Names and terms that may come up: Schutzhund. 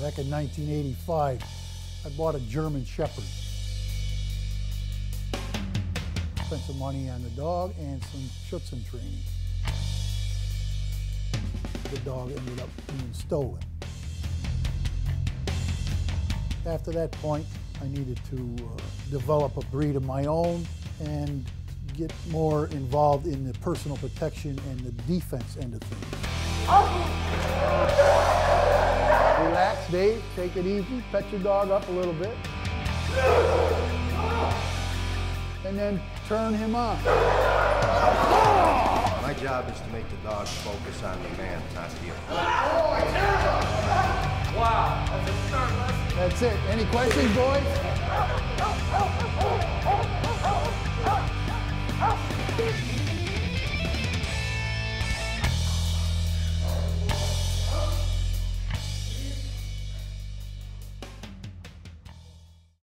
Back in 1985, I bought a German Shepherd. Spent some money on the dog and some Schutzhund training. The dog ended up being stolen. After that point, I needed to develop a breed of my own and get more involved in the personal protection and the defense end of things. Relax, Dave. Take it easy. Pet your dog up a little bit. And then turn him on. My job is to make the dog focus on the man, not you. Wow, that's a start lesson. That's it. Any questions, boys?